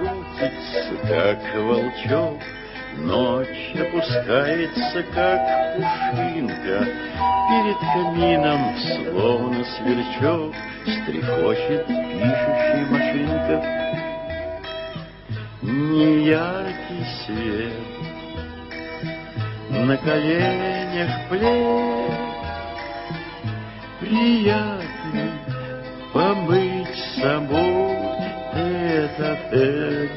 крутится, как волчок, ночь опускается, как пушинка, перед камином, словно сверчок, стрекочет пишущая машинка. Неяркий свет, на коленях плед, приятно побыть собой тет-а-тет.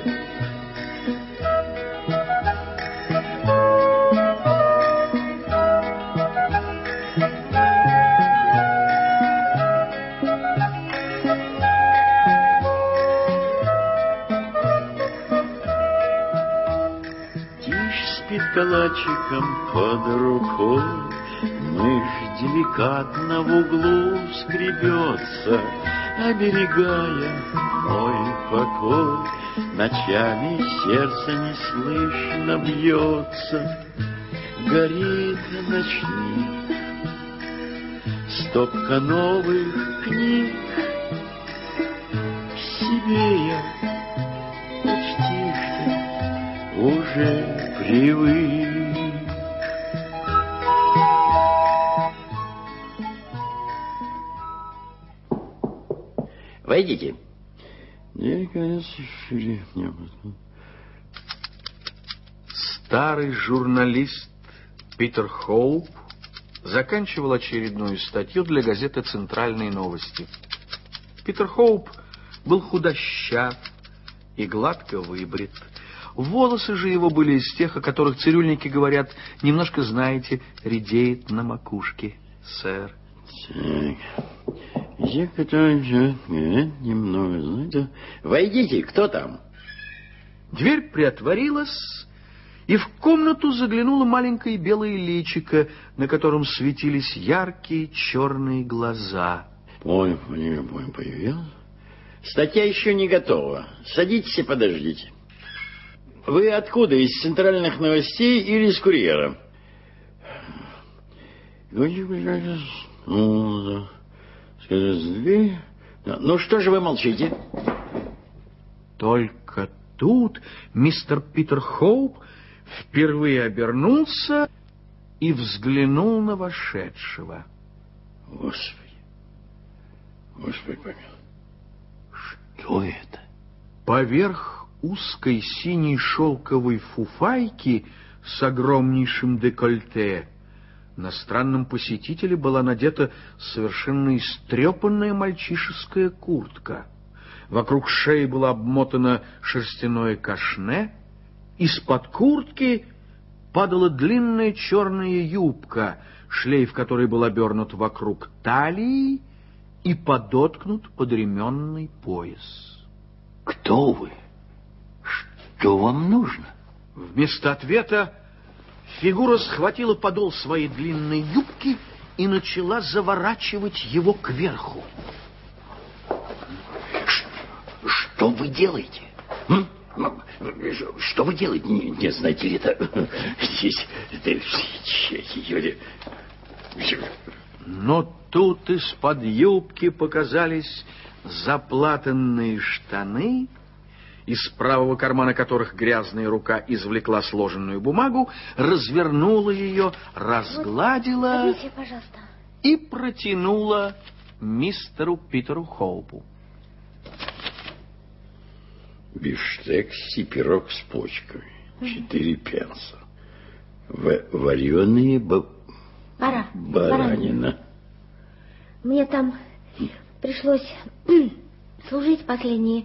Калачиком под рукой, мышь деликатно в углу скребется, оберегая мой покой. Ночами сердце неслышно бьется, горит ночник, стопка новых книг. К себе я почти что уже привык. Войдите. Дверь, конечно, шире необходимо. Старый журналист Питер Хоуп заканчивал очередную статью для газеты «Центральные новости». Питер Хоуп был худощав и гладко выбрит. Волосы же его были из тех, о которых цирюльники говорят, немножко, знаете, редеет на макушке, сэр. Так, я который немного, знаете... Войдите, кто там? Дверь приотворилась, и в комнату заглянуло маленькое белое личико, на котором светились яркие черные глаза. Ой, не появилась. Статья еще не готова. Садитесь и подождите. Вы откуда? Из центральных новостей или из курьера? Ну что же вы молчите? Только тут мистер Питер Хоуп впервые обернулся и взглянул на вошедшего. Господи, Господи помилуй. Что это? Поверх узкой синей шелковой фуфайки с огромнейшим декольте на странном посетителе была надета совершенно истрепанная мальчишеская куртка. Вокруг шеи было обмотано шерстяное кашне, из-под куртки падала длинная черная юбка, шлейф которой был обернут вокруг талии и подоткнут под ременный пояс. Кто вы? Что вам нужно? Вместо ответа фигура схватила подол своей длинной юбки и начала заворачивать его кверху. Что вы делаете? М? Что вы делаете? Не знаете ли, это здесь... Но тут из-под юбки показались заплатанные штаны, из правого кармана которых грязная рука извлекла сложенную бумагу, развернула ее, разгладила вот, смотрите, и протянула мистеру Питеру Хоупу. Бифштекс и пирог с почками. 4 пенса. Вареные баранина. Мне там пришлось служить последние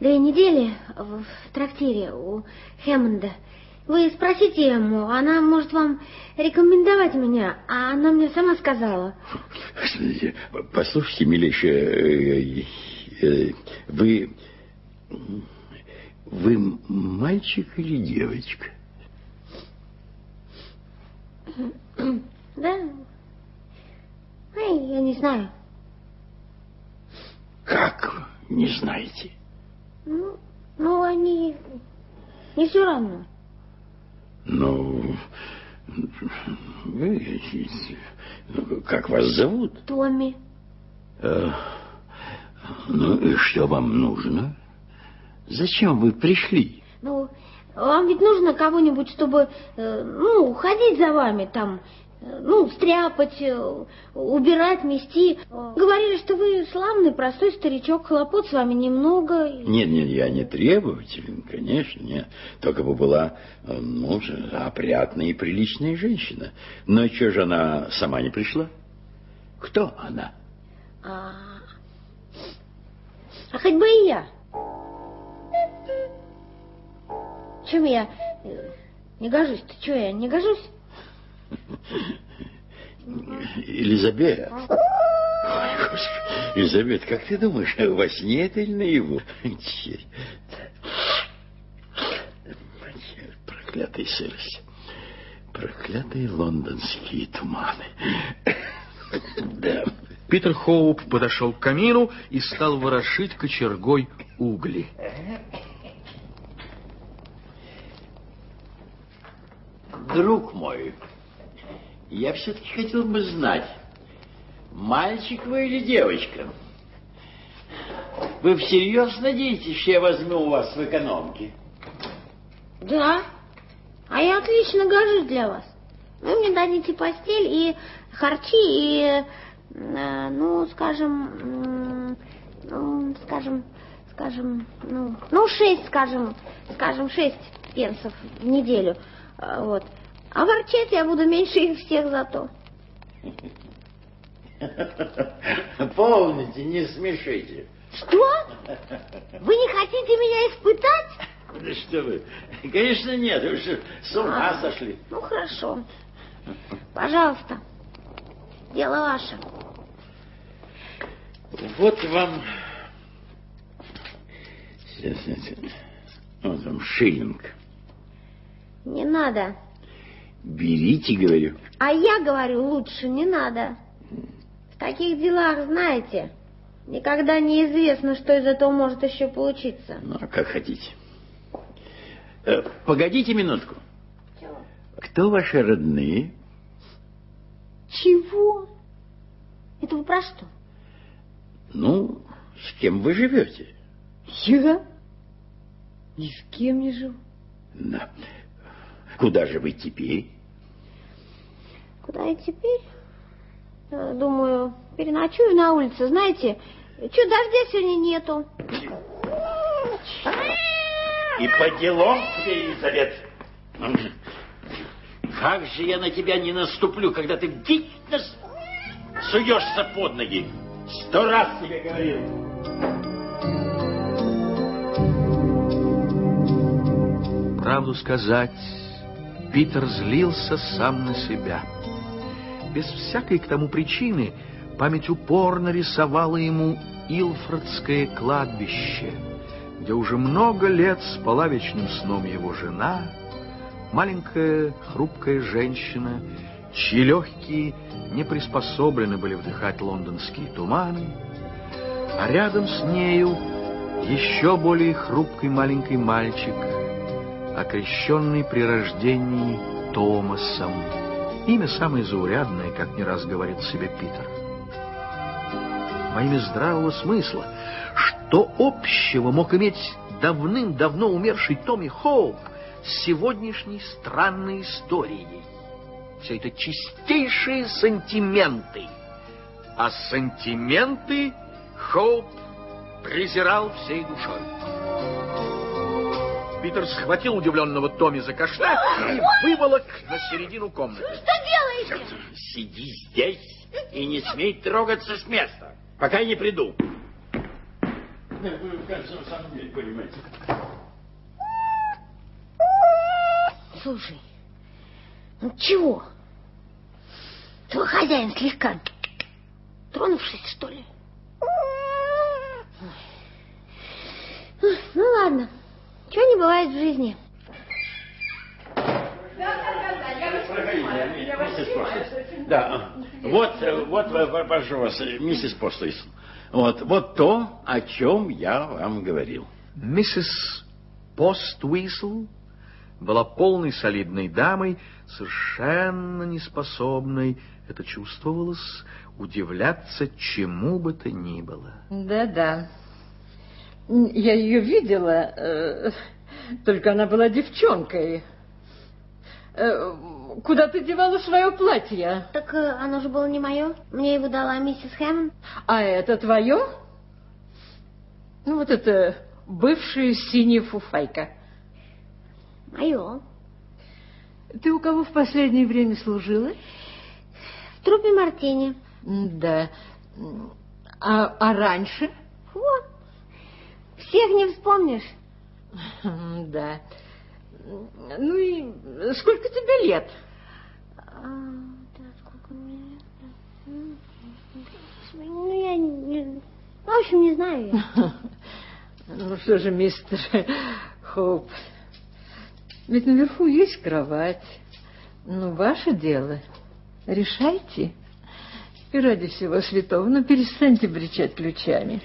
2 недели в трактире у Хэммонда. Вы спросите ему, она может вам рекомендовать меня, а она мне сама сказала. Послушайте, милейшая, вы мальчик или девочка? Да. Ой, я не знаю. Как вы не знаете? Ну, они не все равно. Ну, как вас зовут? Томми. Ну, и что вам нужно? Зачем вы пришли? Ну, вам ведь нужно кого-нибудь, чтобы, ну, ходить за вами там, ну, стряпать, убирать, мести. Говорили, что вы славный, простой старичок, хлопот с вами немного. Нет, нет, я не требователен, конечно, нет. Только бы была, ну, опрятная и приличная женщина. Но чего же она сама не пришла? Кто она? А хоть бы и я. Чем я не гожусь-то? Чего я не гожусь? Елизавета. Ой, Господи. Елизавета, как ты думаешь, во сне это или наяву? Проклятая сырость. Проклятые лондонские туманы. Да. Питер Хоуп подошел к камину и стал ворошить кочергой угли. Друг мой, я все-таки хотел бы знать, мальчик вы или девочка? Вы всерьез надеетесь, что я возьму у вас в экономке? Да, а я отлично гожусь для вас. Вы мне дадите постель и харчи, и, ну, скажем, ну, 6 пенсов в неделю. Вот. А ворчать я буду меньше их всех зато. Помните, не смешите. Что? Вы не хотите меня испытать? Да что вы? Конечно нет, вы же с ума сошли. Ну хорошо. Пожалуйста. Дело ваше. Вот вам... Сейчас, вот вам шиллинг. Не надо. Берите, говорю. А я говорю, лучше не надо. В таких делах, знаете, никогда не известно, что из этого может еще получиться. Ну, а как хотите. Погодите минутку. Чего? Кто ваши родные? Чего? Это вы про что? Ну, с кем вы живете? Я? Ни с кем не живу. Да. Куда же вы теперь? Куда я теперь? Думаю, переночую на улице. Знаете, что, дождя сегодня нету. И по делам тебе, Елизавета. Как же я на тебя не наступлю, когда ты действительно суешься под ноги. 100 раз тебе говорил. Правду сказать, Питер злился сам на себя. Без всякой к тому причины память упорно рисовала ему Илфордское кладбище, где уже много лет спала вечным сном его жена, маленькая хрупкая женщина, чьи легкие не приспособлены были вдыхать лондонские туманы, а рядом с нею еще более хрупкий маленький мальчик, окрещенный при рождении Томасом. Имя самое заурядное, как не раз говорил себе Питер. Во имя здравого смысла, что общего мог иметь давным-давно умерший Томми Хоуп с сегодняшней странной историей? Все это чистейшие сантименты. А сантименты Хоуп презирал всей душой. Питер схватил удивленного Томми за каштан и выволок на середину комнаты. Вы что делаете? Сиди здесь и не смей трогаться с места, пока я не приду. Вы, кажется, в самом деле понимаете. Слушай, ну чего? Твой хозяин слегка тронувшись, что ли? Ну ладно. Чего не бывает в жизни? Да, вот, прошу вас, миссис Поствистл, вот то, о чем я вам говорил. Миссис Поствистл была полной солидной дамой, совершенно неспособной, это чувствовалось, удивляться чему бы то ни было. Да-да. Я ее видела, только она была девчонкой. Куда ты девала свое платье? Так оно же было не мое. Мне его дала миссис Хэммон. А это твое? Ну, вот это бывшая синяя фуфайка. Мое. Ты у кого в последнее время служила? В труппе Мартини. Да. А раньше? Фу. Всех не вспомнишь. Да. Ну и сколько тебе лет? Да, сколько мне лет? Ну, я не... В общем, не знаю. Ну что же, мистер Хоуп, ведь наверху есть кровать. Ну, ваше дело. Решайте. И ради всего святого, ну, перестаньте бричать ключами.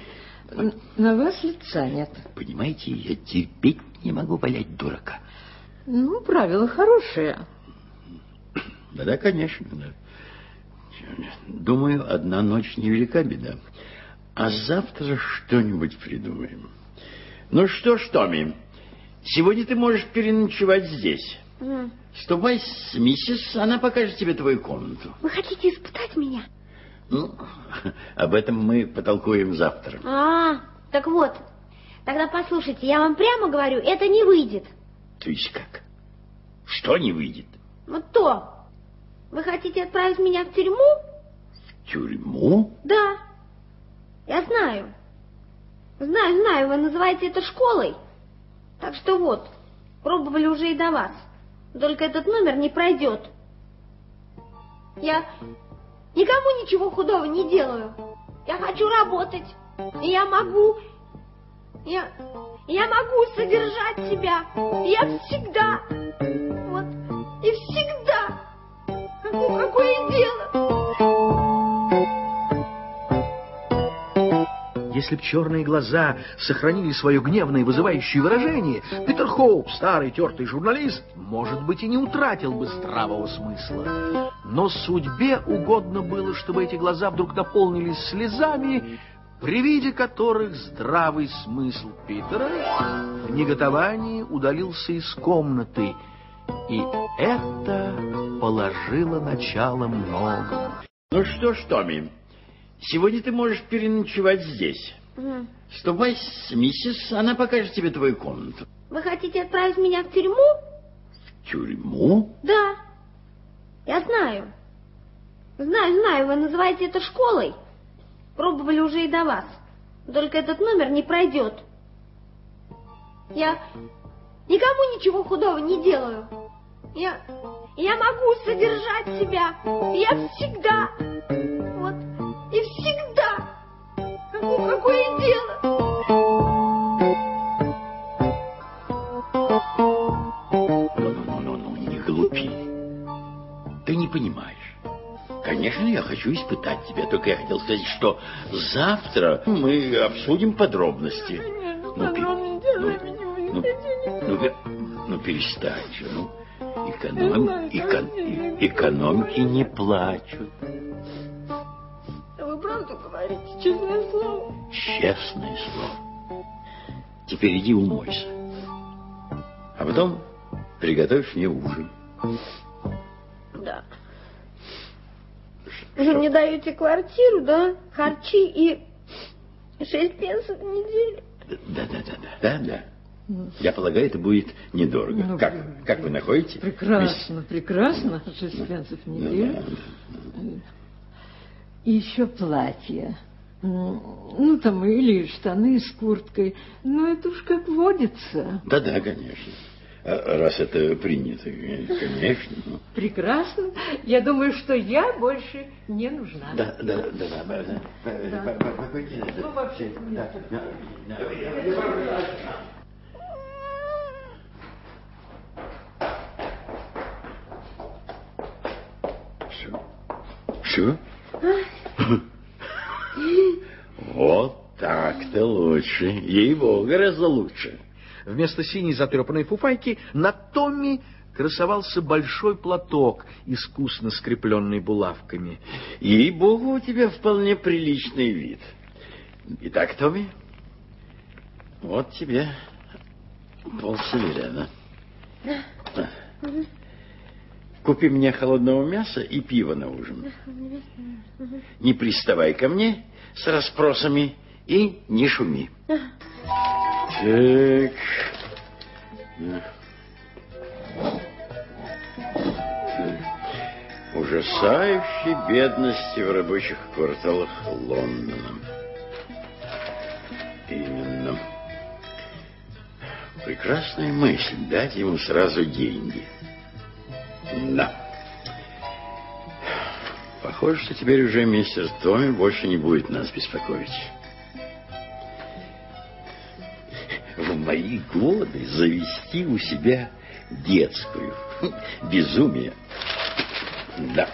На вас лица нет. Понимаете, я терпеть не могу валять дурака. Ну, правила хорошие. Да-да, конечно. Да. Думаю, одна ночь невелика беда. А завтра что-нибудь придумаем. Ну что, Томми, сегодня ты можешь переночевать здесь. Ступай с миссис, она покажет тебе твою комнату. Вы хотите испытать меня? Ну, об этом мы потолкуем завтра. Так вот, тогда послушайте, я вам прямо говорю, это не выйдет. То есть как? Что не выйдет? Вот то. Вы хотите отправить меня в тюрьму? В тюрьму? Да. Я знаю. Знаю, вы называете это школой. Так что вот, пробовали уже и до вас. Только этот номер не пройдет. Я... никому ничего худого не делаю. Я хочу работать. И я могу... Я могу содержать себя. Я всегда... Вот. И всегда. Какое дело. Если б черные глаза сохранили свое гневное и вызывающее выражение, Питер Хоуп, старый тертый журналист, может быть, и не утратил бы здравого смысла. Но судьбе угодно было, чтобы эти глаза вдруг наполнились слезами, при виде которых здравый смысл Питера в неготовании удалился из комнаты. И это положило начало многому. Ну что ж, Томми, сегодня ты можешь переночевать здесь. Ступай с миссис, она покажет тебе твою комнату. Вы хотите отправить меня в тюрьму? В тюрьму? Да. Я знаю. Знаю, вы называете это школой. Пробовали уже и до вас. Только этот номер не пройдет. Я никому ничего худого не делаю. Я могу содержать себя. Я всегда. Вот. И всегда. Какое дело. Ну, не глупи. Ты не понимаешь. Конечно, я хочу испытать тебя. Только я хотел сказать, что завтра мы обсудим подробности. Ну, перестань же. Экономки не плачут. Вы правду говорите, честное слово. Честное слово. Теперь иди умойся. А потом приготовишь мне ужин. Да. Вы же мне даете квартиру, да? Харчи и 6 пенсов в неделю. Да. Я полагаю, это будет недорого. Ну, как вы находите? Прекрасно. 6 пенсов в неделю. И еще платье. Ну, там или штаны с курткой. Ну, это уж как водится. Да, конечно. Раз это принято, конечно. Прекрасно. Я думаю, что я больше не нужна. Да. Ну, вообще. Что? Вот так-то лучше. Ей-богу, гораздо лучше. Вместо синей затрепанной фуфайки на Томми красовался большой платок, искусно скрепленный булавками. Ей-богу, у тебя вполне приличный вид. Итак, Томми, Вот тебе полсуверена. Купи мне холодного мяса и пива на ужин. Не приставай ко мне с расспросами и не шуми. Так. Ужасающей бедности в рабочих кварталах Лондона. Именно. Прекрасная мысль дать ему сразу деньги. Да. Похоже, что теперь уже мистер Томми больше не будет нас беспокоить. В мои годы завести у себя детскую. Безумие. Да.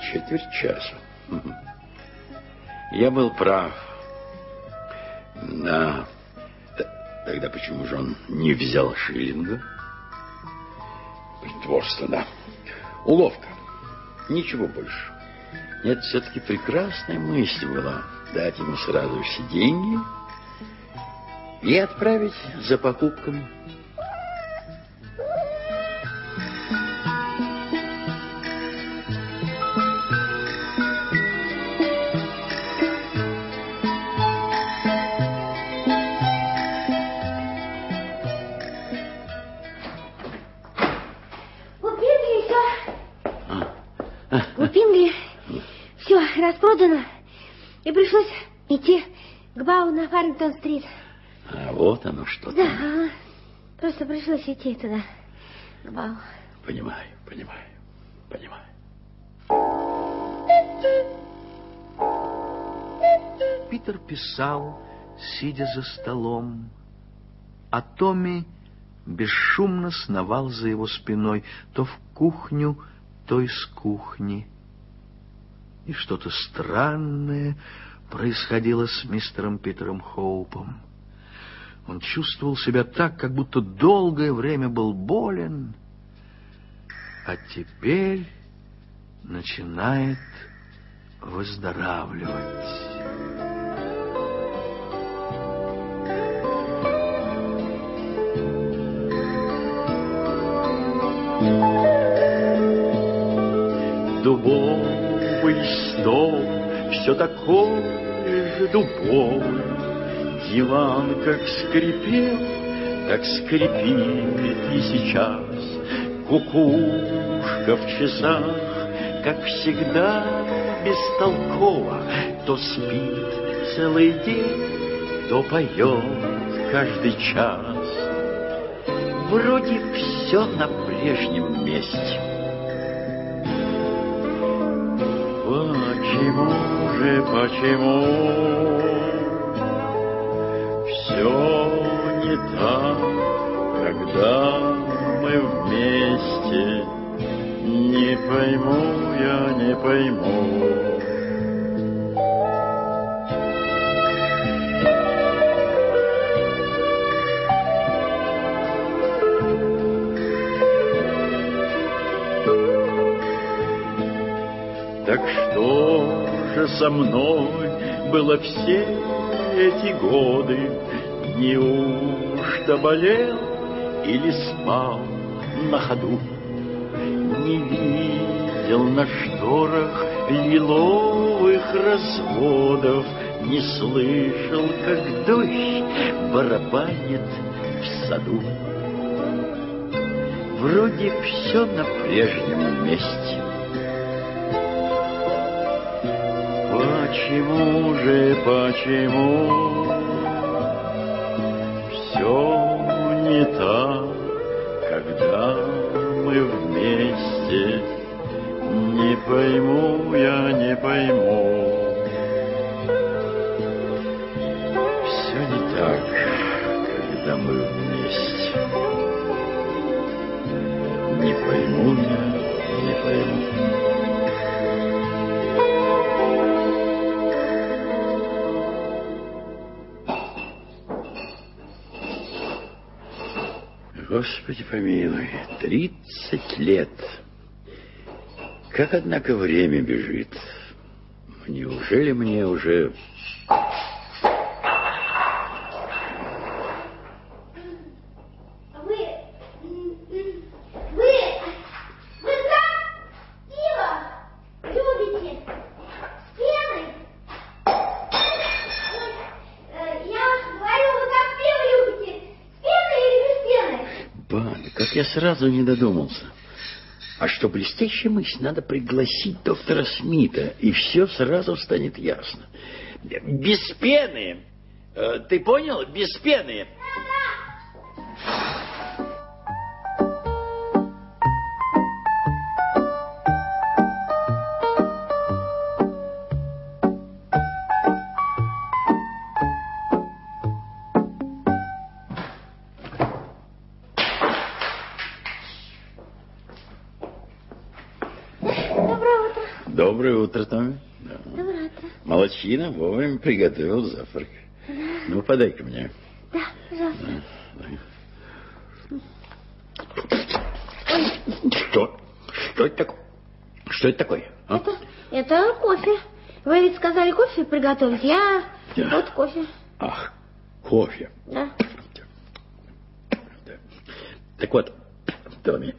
Четверть часа. Я был прав. Да. Тогда почему же он не взял шиллинга? Притворство, да. Уловка. Ничего больше. Нет, все-таки прекрасная мысль была. Дать ему сразу все деньги и отправить за покупками. Распродано, и пришлось идти к Бау на Фарнтон-стрит. А вот оно что. Да, там. Просто пришлось идти туда, к Бау. Понимаю, понимаю, понимаю. Питер писал, сидя за столом, а Томми бесшумно сновал за его спиной то в кухню, то из кухни. И что-то странное происходило с мистером Питером Хоупом. Он чувствовал себя так, как будто долгое время был болен, а теперь начинает выздоравливать. Дубов. Стол, все такой же дубовый, диван как скрипел, так скрипит и сейчас. Кукушка в часах, как всегда, бестолкова, то спит целый день, то поет каждый час. Вроде все на прежнем месте. Почему все не так, когда мы вместе? Не пойму я, не пойму. Со мной было все эти годы. Неужто болел или спал на ходу? Не видел на шторах лиловых разводов, не слышал, как дождь барабанит в саду. Вроде все на прежнем месте. Почему же, почему все не так, когда мы вместе? Не пойму я, не пойму. Все не так, когда мы вместе. Не пойму я, не пойму. Господи помилуй, 30 лет. Как, однако, время бежит. Неужели мне уже... Как я сразу не додумался. А что блестящая мысль, надо пригласить доктора Смита, и все сразу станет ясно. Без пены. Ты понял? Без пены. Доброе утро, Томми. Да. Доброе утро. Молодчина, вовремя приготовил завтрак. Да. Ну, подай-ка мне. Да, пожалуйста. Да. Что? Что это такое? Что это такое? А? Это кофе. Вы ведь сказали кофе приготовить. Я... Да. Вот кофе. Ах, кофе. Да. Так вот, Томми,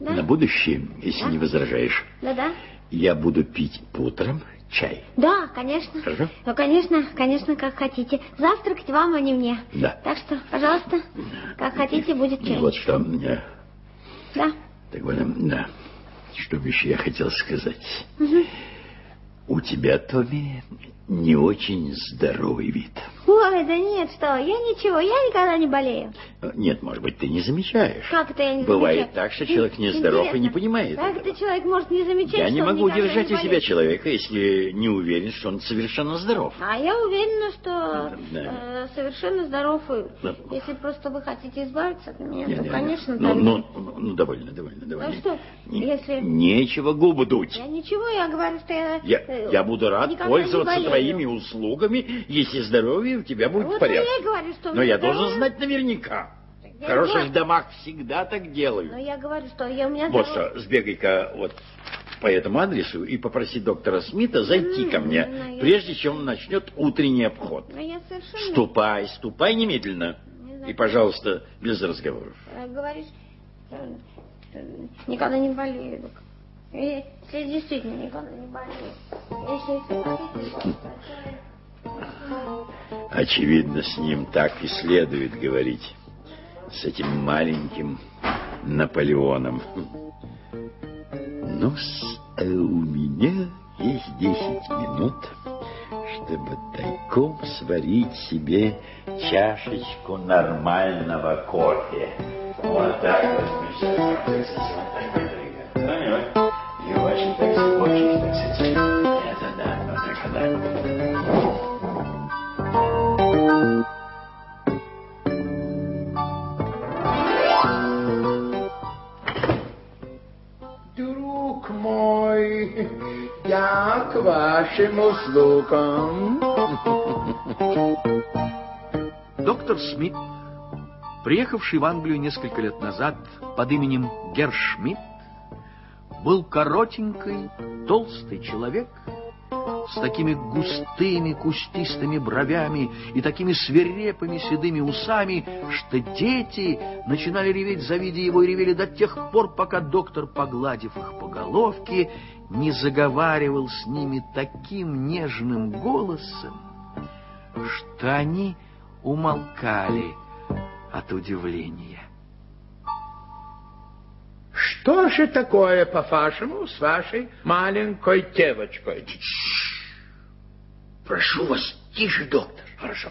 да? На будущее, если да? не возражаешь. Да-да. Я буду пить по утрам чай. Да, конечно. Хорошо? Ну, конечно, как хотите. Завтракать вам, а не мне. Да. Так что, пожалуйста, как хотите, будет чай. Вот что мне... Да. Так вот, да. Что бы еще я хотел сказать. Угу. У тебя, Томми, не очень здоровый вид. Ой, да нет, что, я ничего, я никогда не болею. Нет, может быть, ты не замечаешь. Как это я не замечаю? Бывает так, что человек нездоров и не понимает. Как это человек может не замечать? Я не могу держать у себя человека, если не уверен, что он совершенно здоров. А я уверена, что совершенно здоров. Если просто вы хотите избавиться от меня, то, конечно, так. Ну, довольно. А что, если... Нечего губы дуть. Я ничего, я говорю, что я... Я буду рад пользоваться твоими услугами, если здоровье у тебя будет в порядке. Я говорю, что но я должен знать наверняка. В хороших домах всегда так делают. Но я говорю, что у меня... Вот что, сбегай-ка вот по этому адресу и попроси доктора Смита зайти ко мне, прежде чем он начнет утренний обход. Но я совершенно... Ступай немедленно. И, пожалуйста, без разговоров. Говоришь, никогда не болею. Если действительно никогда не болею. Очевидно, с ним так и следует говорить. С этим маленьким Наполеоном. Ну-с, а у меня есть 10 минут, чтобы тайком сварить себе чашечку нормального кофе. Вот так вот. И очень, так сказать, это да, но только да. Друг мой, я к вашим услугам. Доктор Смит, приехавший в Англию несколько лет назад под именем Гершмит, был коротенький, толстый человек с такими густыми, кустистыми бровями и такими свирепыми седыми усами, что дети начинали реветь, завидя его, и ревели до тех пор, пока доктор, погладив их по головке, не заговаривал с ними таким нежным голосом, что они умолкали от удивления. Что же такое, по-вашему, с вашей маленькой девочкой? Прошу вас, тише, доктор. Хорошо.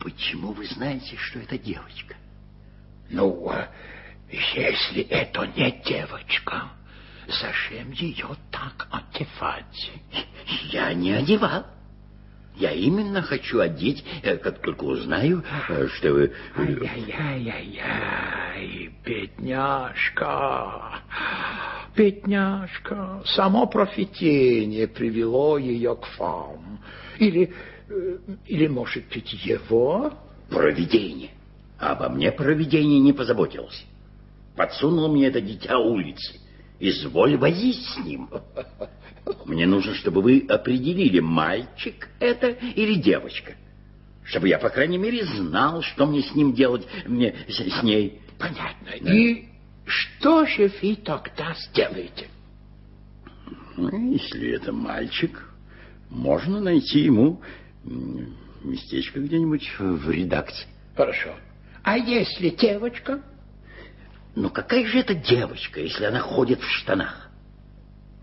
Почему вы знаете, что это девочка? Ну, если это не девочка, зачем ее так одевать? Я не одевал. Я именно хочу одеть, как только узнаю, что вы... Ай-яй-яй-яй, бедняжка, бедняжка. Само провидение привело ее к вам. Или, может быть, его? Провидение. Обо мне провидение не позаботилось. Подсунуло мне это дитя улицы. Изволь возить с ним. Мне нужно, чтобы вы определили, мальчик это или девочка. Чтобы я, по крайней мере, знал, что мне с ним делать, мне с ней. Понятно. Да? И что же вы тогда сделаете? Если это мальчик, можно найти ему местечко где-нибудь в редакции. Хорошо. А если девочка? Но какая же это девочка, если она ходит в штанах?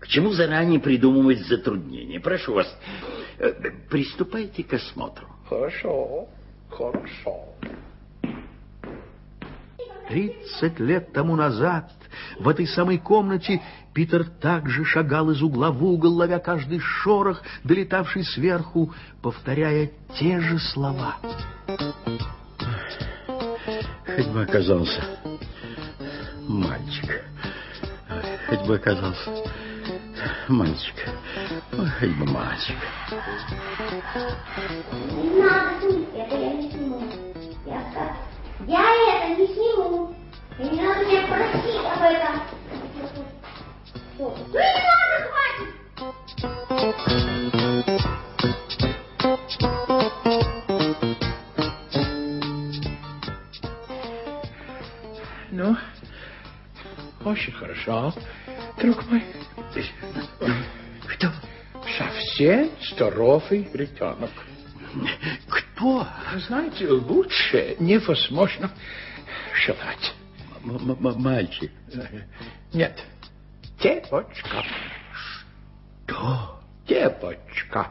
К чему заранее придумывать затруднения? Прошу вас, приступайте к осмотру. Хорошо, хорошо. 30 лет тому назад в этой самой комнате Питер также шагал из угла в угол, ловя каждый шорох, долетавший сверху, повторяя те же слова. Хоть бы оказался мальчик, хоть бы оказался мальчик, хоть бы мальчик. Не надо, это я не сниму. Я это не сниму. И не надо меня просить об этом. Ну не надо, хватит! Ну, очень хорошо, друг мой. Кто? Совсем здоровый ребенок. Кто? Знаете, лучше невозможно желать. Мальчик. Нет. Девочка. Что? Девочка.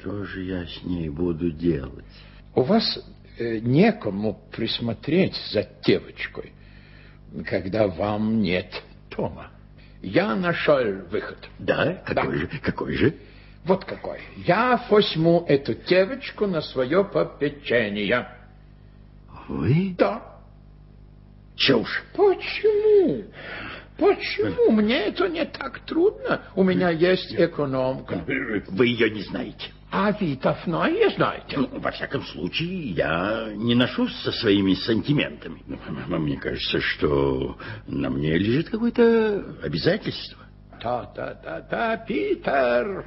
Что же я с ней буду делать? У вас некому присмотреть за девочкой, когда вам нет дома. Я нашел выход. Да? Какой же? Какой же? Вот какой. Я возьму эту девочку на свое попечение. Вы? Да. Чушь. Почему? Почему? Мне это не так трудно. У меня есть экономка. Вы ее не знаете. А вы давно ее знаете? Ну, во всяком случае, я не ношусь со своими сантиментами. Мне кажется, что на мне лежит какое-то обязательство. Да, Питер.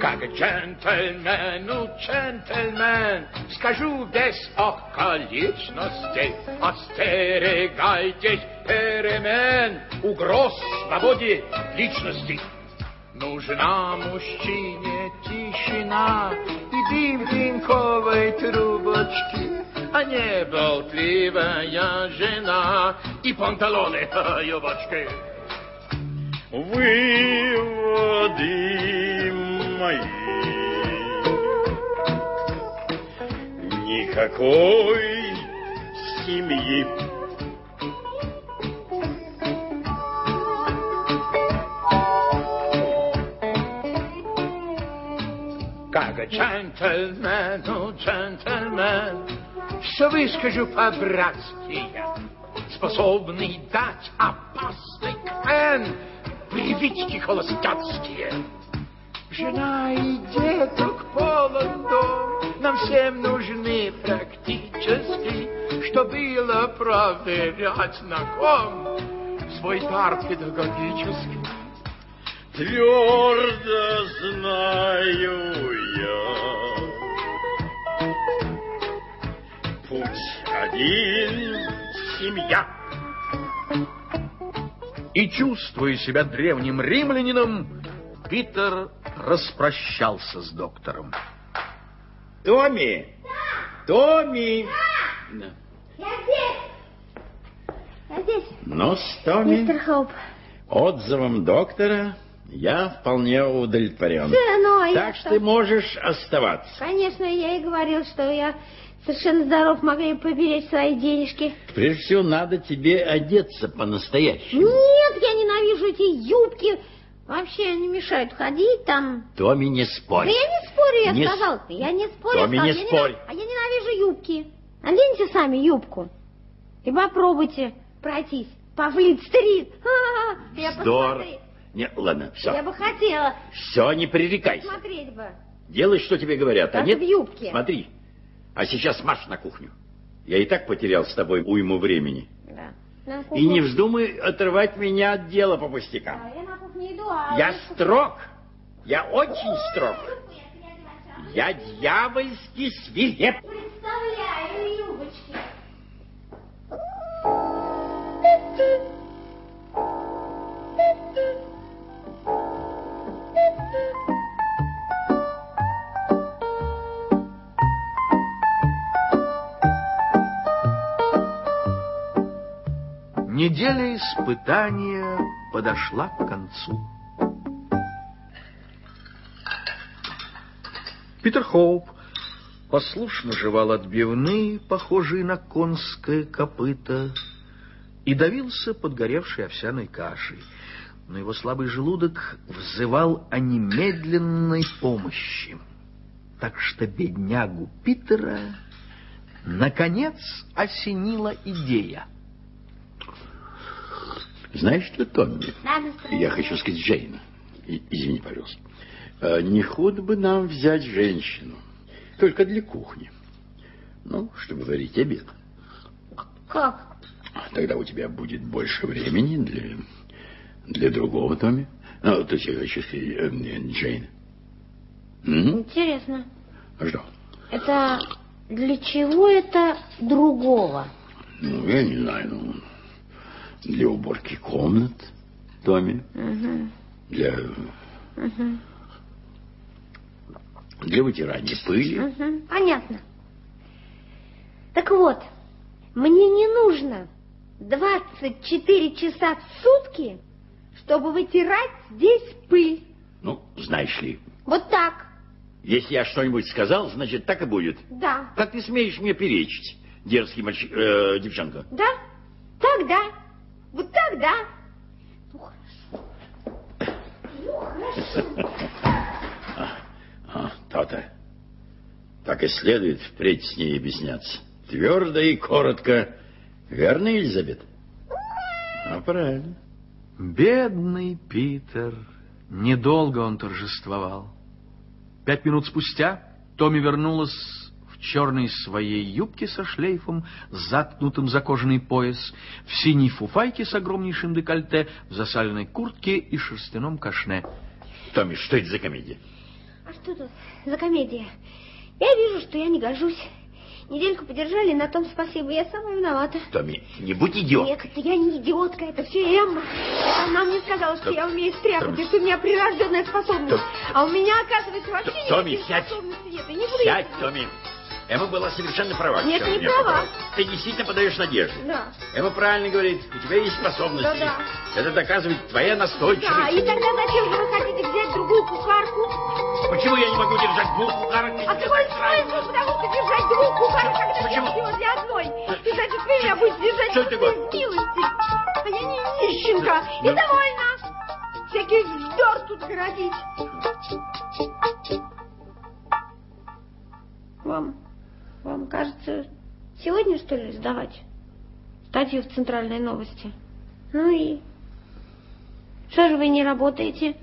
Как джентльмену, джентльмен, скажу без околичностей, остерегайтесь перемен, угроз свободе личности. Нужна мужчине тишина и дым дымковой трубочки, а не болтливая жена и панталоны юбочки. Выводы мои: никакой семьи. Как джентльмену, джентльмен, все выскажу по-братски я, способный дать опасный клен, привычки холостяцкие. Жена и деток полон дом, нам всем нужны практически, что было проверять на ком свой дар педагогический. Твердо знаю я, путь один — семья. И, чувствуя себя древним римлянином, Питер распрощался с доктором. Томми! Да. Томми! Да. Да. Я здесь! Я здесь! Ну, Томми, мистер Хоуп, отзывом доктора я вполне удовлетворен. Да, но так что ты можешь оставаться. Конечно, я и говорил, что я совершенно здоров, могли бы поберечь свои денежки. Прежде всего, надо тебе одеться по-настоящему. Нет, я ненавижу эти юбки. Вообще они мешают ходить там. Томми, не спорь. Да я не спорю, я сказал. Я не спорю. Томми, не спорь. А я ненавижу юбки. Наденьте сами юбку и попробуйте пройтись по Флит-стрит. Здорово. Нет, ладно, все. Я бы хотела. Все, не пререкайся. Смотреть бы. Делай, что тебе говорят. Даже а нет, в юбке. Смотри. А сейчас марш на кухню. Я и так потерял с тобой уйму времени. Да. И не вздумай отрывать меня от дела по пустякам. Да, я на кухню иду, а... Я строг. Я очень строг. Я дьявольский свиреп. Представляю, юбочки. Неделя испытания подошла к концу. Питер Хоуп послушно жевал отбивные, похожие на конское копыто, и давился подгоревшей овсяной кашей. Но его слабый желудок взывал о немедленной помощи. Так что беднягу Питера наконец осенила идея. Знаешь что, Томми, я хочу сказать Джейн. Извини, пожалуйста. Не худо бы нам взять женщину. Только для кухни. Ну, чтобы варить обед. Как? Тогда у тебя будет больше времени для другого, Томми. Ну, то есть я хочу сказать Джейн. Интересно. Что? Это для чего это другого? Ну, я не знаю. Ну, для уборки комнат, Томми. Для вытирания пыли. Понятно. Так вот, мне не нужно 24 часа в сутки, чтобы вытирать здесь пыль. Ну, знаешь ли. Вот так. Если я что-нибудь сказал, значит, так и будет. Да. Как ты смеешь мне перечить, дерзкий мальчик, девчонка? Да. Тогда. Вот тогда. Ну, хорошо. То-то. Так и следует впредь с ней объясняться. Твердо и коротко. Верно, Елизавета? А правильно. Бедный Питер. Недолго он торжествовал. 5 минут спустя Томми вернулась в черной своей юбке со шлейфом, заткнутым за кожаный пояс, в синей фуфайке с огромнейшим декольте, в засаленной куртке и шерстяном кашне. Томми, что это за комедия? А что тут за комедия? Я вижу, что я не гожусь. Недельку подержали, на том спасибо. Я сама виновата. Томми, не будь идиоткой. Нет, это я не идиотка, это все Эмма. Она мне сказала, что я умею стряпать, Томми, и что у меня прирожденная способность. Томми, а у меня, оказывается, вообще никаких способностей нет. Сядь, Томми. Эмма была совершенно права. Нет, не права. Ты действительно подаешь надежду. Да. Эмма правильно говорит, у тебя есть способности. Да, да. Это доказывает твоя настойчивость. Да, и тогда зачем же вы хотите взять другую кухарку? Почему я не могу держать двух кухарок? А какой смысл, потому что держать двух кухарок, когда почему? Я всего для одной? И значит, вы меня будете держать без милости. А я не нищенка. И довольна. Всякий вздор тут городить. Вам, кажется, сегодня, что ли, сдавать статью в «Центральные новости»? Ну и что же вы не работаете?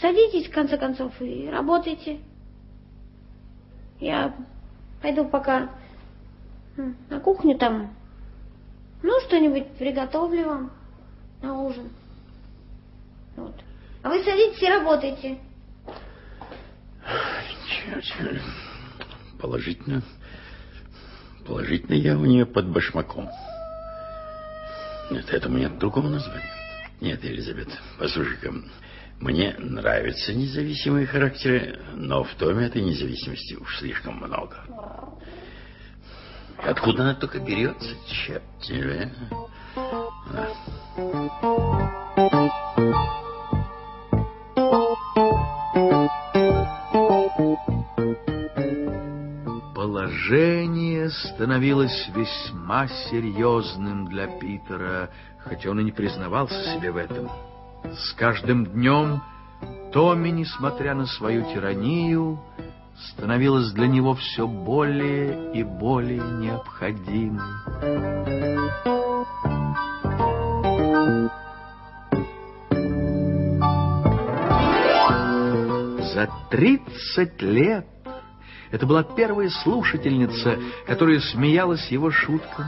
Садитесь, в конце концов, и работайте. Я пойду пока на кухню там, ну, что-нибудь приготовлю вам на ужин. Вот. А вы садитесь и работайте. Положительно. Положительно я у нее под башмаком. Нет, этому нет другого названия. Нет, Елизавета, послушай-ка, мне нравятся независимые характеры, но в Томе этой независимости уж слишком много. Откуда она только берется, черт тебе. Положение становилось весьма серьезным для Питера, хотя он и не признавался себе в этом. С каждым днем Томми, несмотря на свою тиранию, становилась для него все более и более необходимой. За 30 лет это была первая слушательница, которая смеялась его шуткам.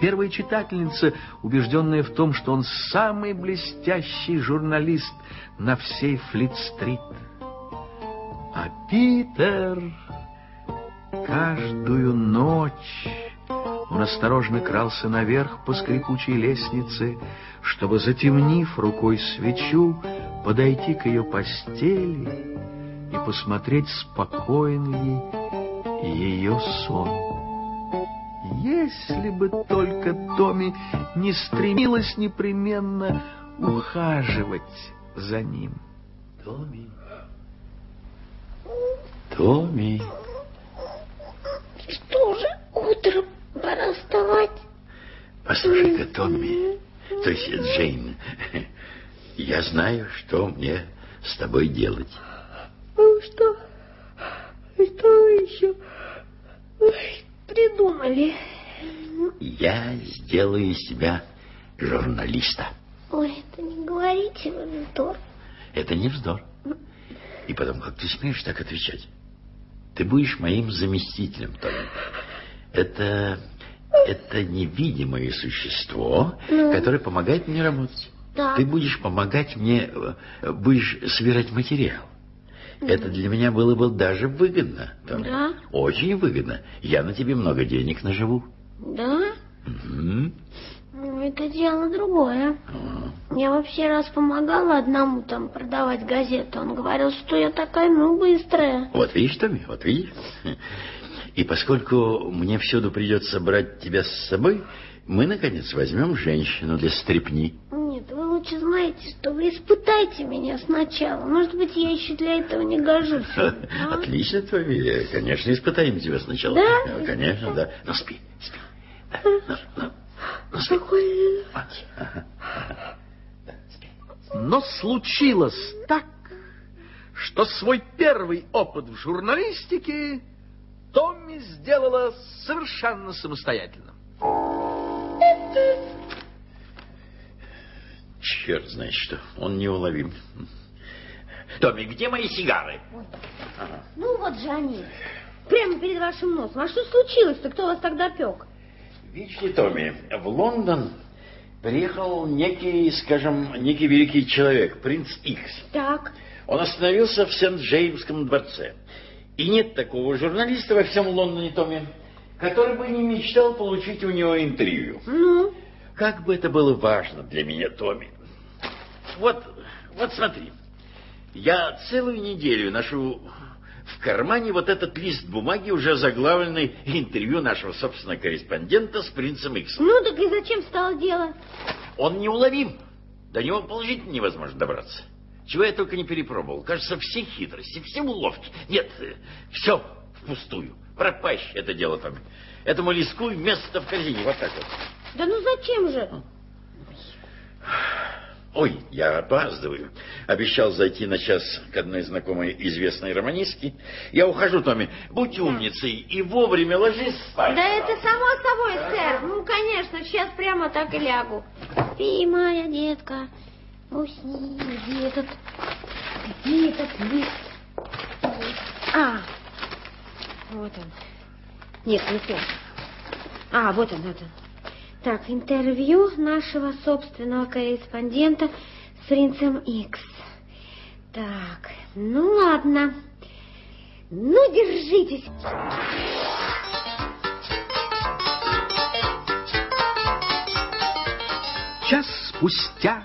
Первая читательница, убежденная в том, что он самый блестящий журналист на всей Флит-стрит. А Питер каждую ночь он осторожно крался наверх по скрипучей лестнице, чтобы, затемнив рукой свечу, подойти к ее постели и посмотреть, спокоен ли ее сон. если бы только Томми не стремилась непременно ухаживать за ним. Томми, Томми. Что же, утром пора вставать? Послушай-ка, Томми, то есть Джейн, я знаю, что мне с тобой делать. Ну что? Что вы еще придумали? Я сделаю из себя журналиста. Ой, это не говорите, вы вздор. Это не вздор. И потом, как ты смеешь так отвечать? Ты будешь моим заместителем, Тони. Это невидимое существо, которое помогает мне работать. Да. Ты будешь помогать мне, будешь собирать материал. Это для меня было бы даже выгодно, Тони. Да? Очень выгодно. Я на тебе много денег наживу. Да? Угу. Ну, это дело другое. Я вообще раз помогала одному там продавать газету. Он говорил, что я такая, ну, быстрая. Вот видишь, Томи, вот видишь. И поскольку мне всюду придется брать тебя с собой, мы, наконец, возьмем женщину для стряпни. Нет, вы лучше знаете, что вы испытайте меня сначала. Может быть, я еще для этого не гожусь. Отлично, Томи. Конечно, испытаем тебя сначала. Да? Конечно, да. Ну, спи, спи. Но случилось так, что свой первый опыт в журналистике Томми сделала совершенно самостоятельно. Черт знает что, он неуловим. Томми, где мои сигары? Вот. Ага. Ну вот же они, прямо перед вашим носом. А что случилось-то? Кто вас тогда пек? Вичи, Томми, в Лондон приехал некий, скажем, некий великий человек, принц Икс. Так. Он остановился в Сент-Джеймском дворце. И нет такого журналиста во всем Лондоне, Томми, который бы не мечтал получить у него интервью. Ну? Как бы это было важно для меня, Томми. Вот смотри. Я целую неделю ношу в кармане вот этот лист бумаги, уже заглавленный интервью нашего собственного корреспондента с принцем Иксом. Ну, так и зачем стало дело? Он неуловим. До него положительно невозможно добраться. Чего я только не перепробовал. Кажется, все хитрости, все уловки. Нет, все впустую. Пропащь это дело там. Этому листку место в корзине. Вот так вот. Да ну зачем же? Ой, я опаздываю. Обещал зайти на час к одной знакомой известной романистке. Я ухожу, Томми. Будь умницей и вовремя ложись спать. Да это само собой, сэр. Ну, конечно, сейчас прямо так и лягу. Спи, моя детка. Усни. Где этот лист? А, вот он. Нет, не то. А, вот он, вот он. Так, интервью нашего собственного корреспондента с принцем Икс. Так, ну ладно. Ну, держитесь. Час спустя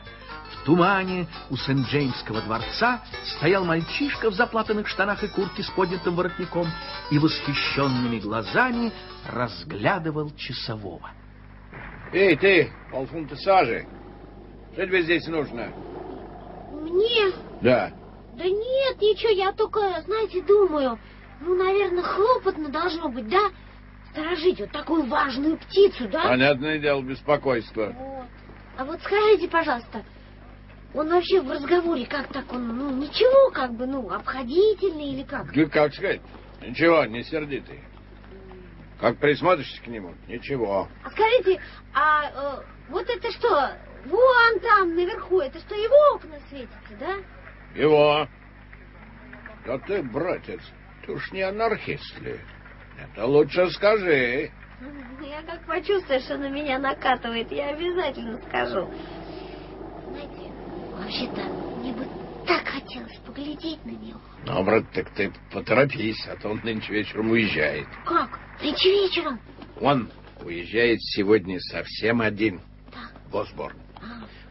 в тумане у Сент-Джеймского дворца стоял мальчишка в заплатанных штанах и куртке с поднятым воротником и восхищенными глазами разглядывал часового. Эй, ты, полфунта сажи. Что тебе здесь нужно? Мне? Да. Да нет, ничего, я только, знаете, думаю, ну, наверное, хлопотно должно быть, да? Сторожить вот такую важную птицу, да? Понятное дело, беспокойство. Вот. А вот скажите, пожалуйста, он вообще в разговоре как так, он, ну, ничего, как бы, ну, обходительный или как? Ну, как сказать, ничего, не сердитый. Как присмотришься к нему? Ничего. А скажите, а вот это что? Вон там, наверху, это что, его окна светятся, да? Его. Да ты, братец, ты уж не анархист ли? Это лучше скажи. Я как почувствую, что на меня накатывает, я обязательно скажу. Знаете, вообще-то мне бы так хотелось поглядеть на него. Ну, брат, так ты поторопись, а то он нынче вечером уезжает. Как? Нынче вечером? Он уезжает сегодня совсем один. Так. В Госборн.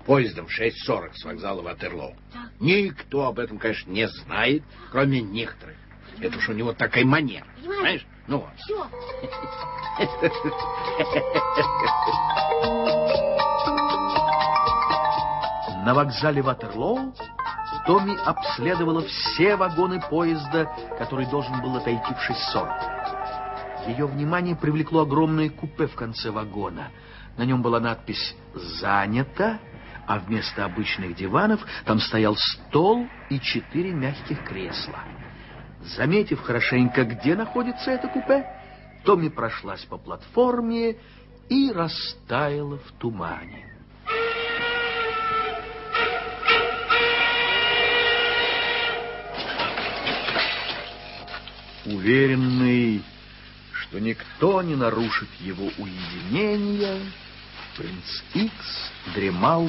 Поездом 6:40 с вокзала Ватерлоу. Так. Никто об этом, конечно, не знает, кроме некоторых. Это уж у него такая манера. Понимаешь? Ну вот. Все. На вокзале Ватерлоу Томми обследовала все вагоны поезда, который должен был отойти в 6:40. Ее внимание привлекло огромное купе в конце вагона. На нем была надпись «Занято», а вместо обычных диванов там стоял стол и 4 мягких кресла. Заметив хорошенько, где находится это купе, Томми прошлась по платформе и растаяла в тумане. Уверенный, что никто не нарушит его уединение, принц Икс дремал,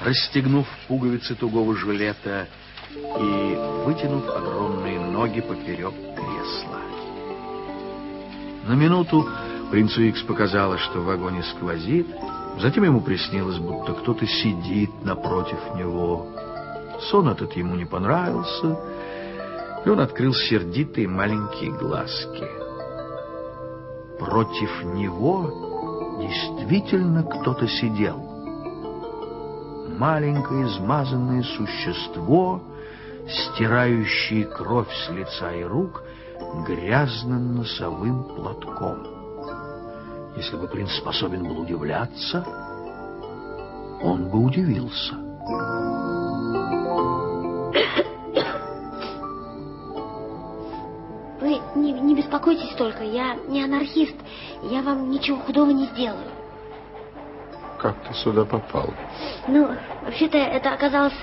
расстегнув пуговицы тугого жилета и вытянув огромные ноги поперек кресла. На минуту принцу Икс показалось, что в вагоне сквозит, затем ему приснилось, будто кто-то сидит напротив него. Сон этот ему не понравился, и он открыл сердитые маленькие глазки. Против него действительно кто-то сидел. Маленькое измазанное существо, стирающее кровь с лица и рук грязным носовым платком. Если бы принц способен был удивляться, он бы удивился. Не беспокойтесь только, я не анархист, я вам ничего худого не сделаю. Как ты сюда попал? Ну, вообще-то это оказалось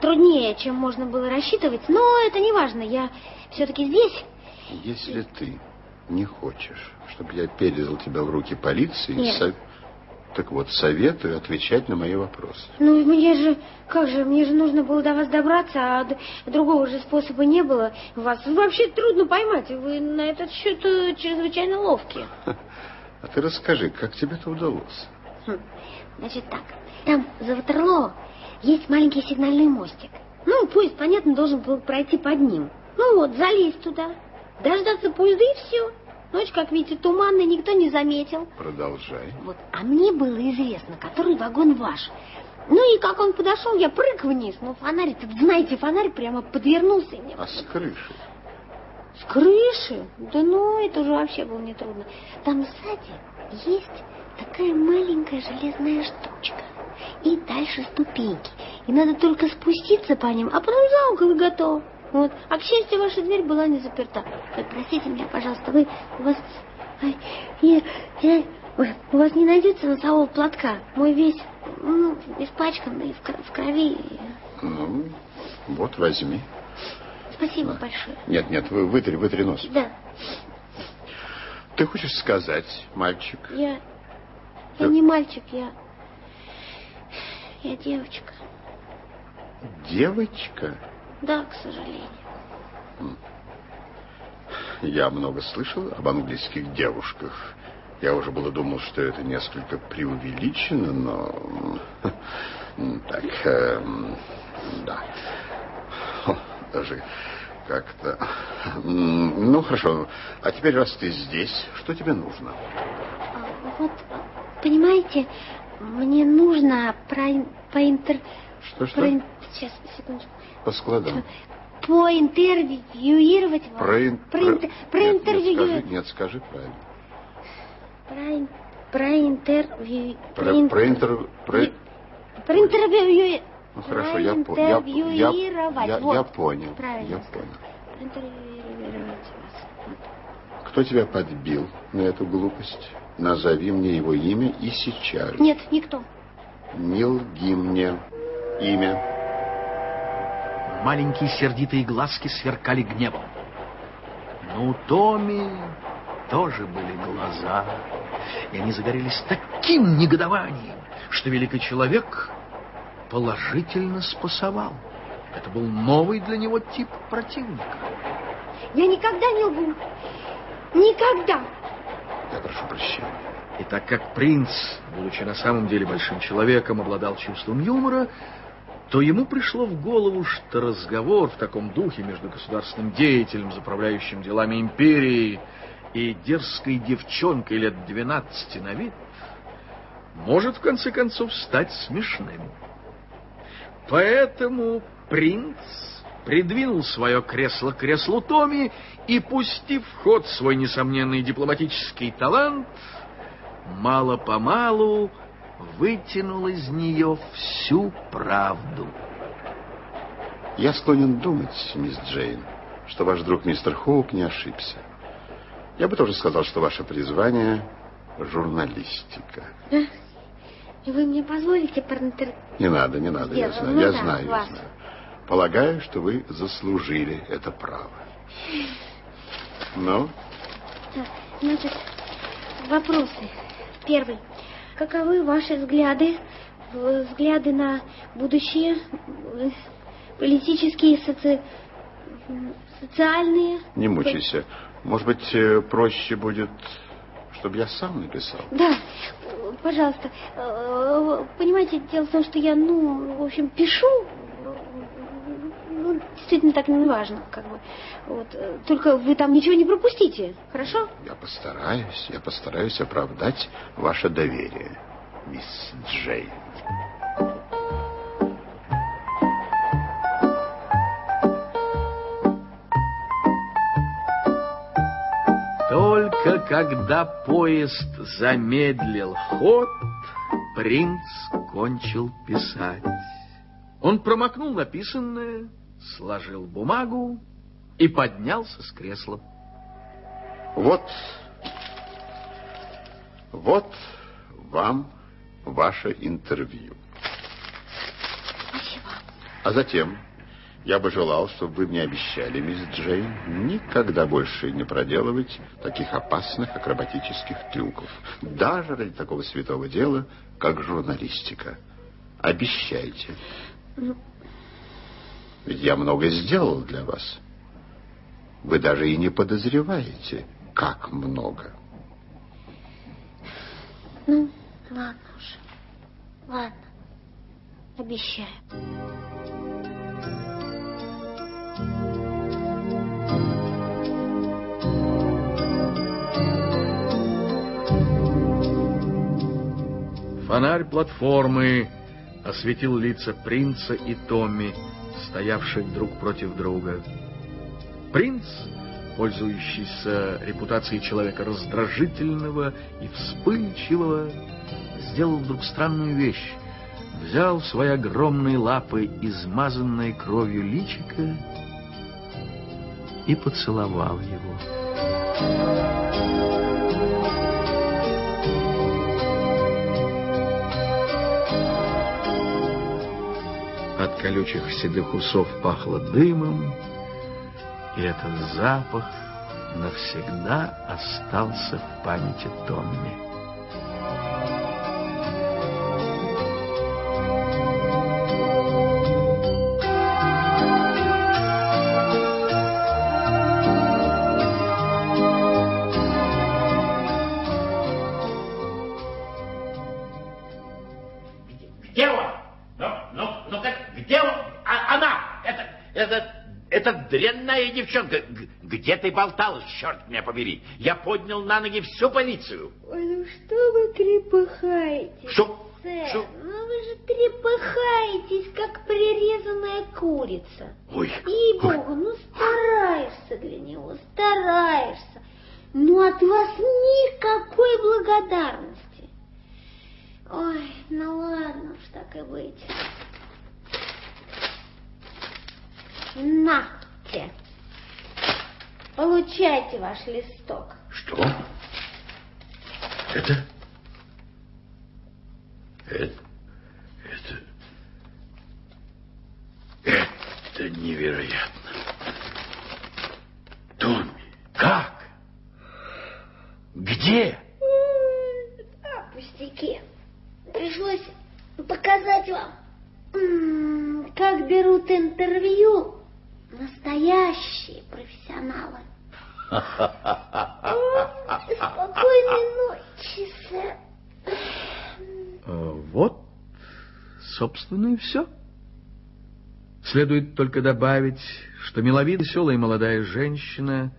труднее, чем можно было рассчитывать, но это не важно, я все-таки здесь. Если ты не хочешь, чтобы я передал тебя в руки полиции, так вот, советую отвечать на мои вопросы. Ну, мне же нужно было до вас добраться, а другого же способа не было. Вас вообще трудно поймать, вы на этот счет чрезвычайно ловкие. А ты расскажи, как тебе это удалось? Значит так, там за Ватерлоо есть маленький сигнальный мостик. Ну, поезд, понятно, должен был пройти под ним. Ну вот, залезть туда, дождаться поезда и все. Ночь, как видите, туманная, никто не заметил. Продолжай. Вот, а мне было известно, который вагон ваш. Ну и как он подошел, я прыг вниз. Ну, фонарь, знаете, фонарь прямо подвернулся. Мне. А с крыши? С крыши? Да ну, это уже вообще было нетрудно. Там сзади есть такая маленькая железная штучка. И дальше ступеньки. И надо только спуститься по ним, а потом за угол и готово. Вот. А, к счастью, ваша дверь была не заперта. Ой, простите меня, пожалуйста, у вас не найдется носового платка. Мой весь испачканный, в крови. Ну, вот, возьми. Спасибо большое. Нет, вытри нос. Да. Ты хочешь сказать, мальчик? Я не мальчик, я девочка. Девочка? Да, к сожалению. Я много слышал об английских девушках. Я уже было думал, что это несколько преувеличено, но... Так, да. Даже как-то... Ну, хорошо. А теперь, раз ты здесь, что тебе нужно? Вот, понимаете, мне нужно Что? Сейчас, секундочку. По складам. Поинтервьюировать вас. Скажи правильно. Проинтервьюировать. Ну хорошо, я понял. Проинтервьюировать вас. Кто тебя подбил на эту глупость? Назови мне его имя и сейчас. Нет, никто. Не лги мне. Имя. Маленькие сердитые глазки сверкали гневом. Но у Томми тоже были глаза, и они загорелись таким негодованием, что великий человек положительно спасовал. Это был новый для него тип противника. Я никогда не лгу. Никогда. Я прошу прощения. И так как принц, будучи на самом деле большим человеком, обладал чувством юмора, то ему пришло в голову, что разговор в таком духе между государственным деятелем, заправляющим делами империи, и дерзкой девчонкой лет 12 на вид может в конце концов стать смешным. Поэтому принц придвинул свое кресло к креслу Томми и, пустив в ход свой несомненный дипломатический талант, мало-помалу вытянул из нее всю правду. Я склонен думать, мисс Джейн, что ваш друг мистер Хоуп не ошибся. Я бы тоже сказал, что ваше призвание — журналистика. Вы мне позволите, парнатер... Не надо, не надо, я знаю, я знаю. Полагаю, что вы заслужили это право. Ну? Значит, вопросы. Первый. Каковы ваши взгляды, на будущее, политические, социальные... Не мучайся. Может быть, проще будет, чтобы я сам написал? Да, пожалуйста. Понимаете, дело в том, что я, в общем, пишу. Действительно, так не важно, Вот. Только вы там ничего не пропустите, хорошо? Я постараюсь оправдать ваше доверие, мисс Джейн. Только когда поезд замедлил ход, принц кончил писать. Он промокнул написанное, сложил бумагу и поднялся с кресла. Вот вам ваше интервью. Спасибо. А затем я бы желал, чтобы вы мне обещали, мисс Джейн, никогда больше не проделывать таких опасных акробатических трюков, даже ради такого святого дела, как журналистика. Обещайте. Ведь я много сделал для вас. Вы даже и не подозреваете, как много. Ну, ладно уж. Ладно. Обещаю. Фонарь платформы осветил лица принца и Томми, стоявших друг против друга. Принц, пользующийся репутацией человека раздражительного и вспыльчивого, сделал вдруг странную вещь. Взял в свои огромные лапы измазанное кровью личико и поцеловал его. От колючих седых усов пахло дымом, и этот запах навсегда остался в памяти Томми. Девчонка, где ты болталась, черт меня побери? Я поднял на ноги всю полицию. Ой, ну что вы трепыхаетесь? Что? Сэр, ну вы же трепыхаетесь, как прирезанная курица. Ой. Ей-богу, ну стараешься для него, стараешься. Но от вас никакой благодарности. Ой, ну ладно уж, так и быть. Нате. Получайте ваш листок. Что? Это? Это невероятно. Томми, как? Где? А, пустяки. Пришлось показать вам, как берут интервью настоящие профессионалы. Спокойной ночи, сэр. Вот, собственно, и все. Следует только добавить, что миловидная, веселая и молодая женщина,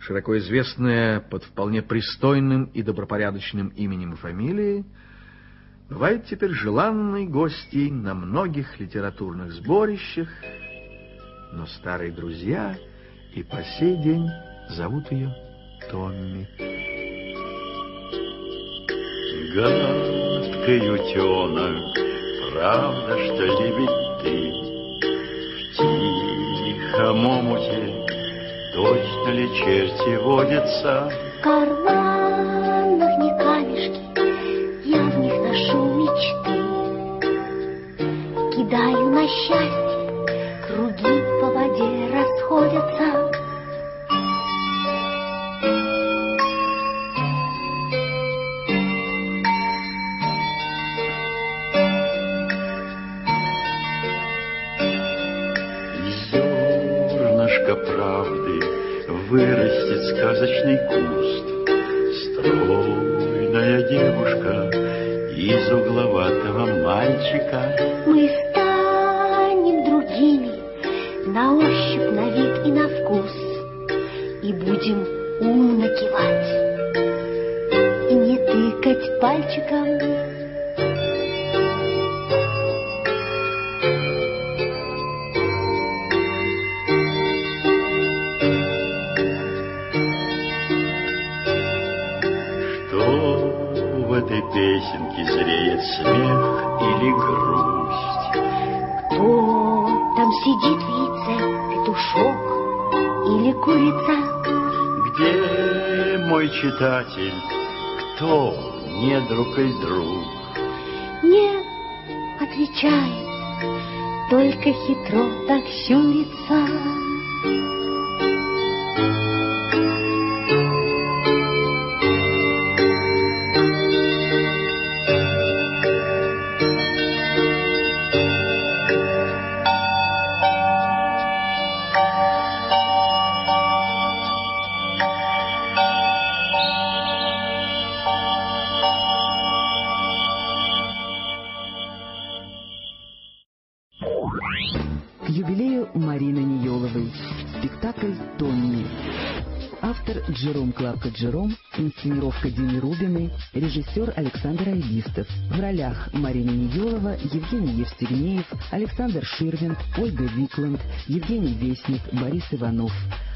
широко известная под вполне пристойным и добропорядочным именем и фамилией, бывает теперь желанной гостьей на многих литературных сборищах, но старые друзья и по сей день зовут ее Томми. Гадкий утенок, правда, что лебедь ты? В тихом омуте точно ли черти водятся? В карманах не камешки, я в них ношу мечты. Кидаю на счастье, круги по воде расходятся. Вырастет сказочный куст, стройная девушка из угловатого мальчика. Мы станем другими, на ощупь, на вид и на вкус, и будем умно кивать и не тыкать пальчиком. Песенки зреет смех или грусть. Кто там сидит в яйце, петушок или курица? Где мой читатель? Кто недруг и друг? Не отвечает, только хитро так щурится. Джером, инсценировка Дины Рубиной, режиссер Александр Айгистов. В ролях Марина Неёлова, Евгений Евстигнеев, Александр Ширвиндт, Ольга Викланд, Евгений Весник, Борис Иванов.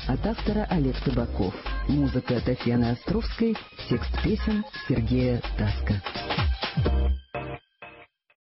От автора Олег Табаков. Музыка Татьяны Островской, текст песен Сергея Таска.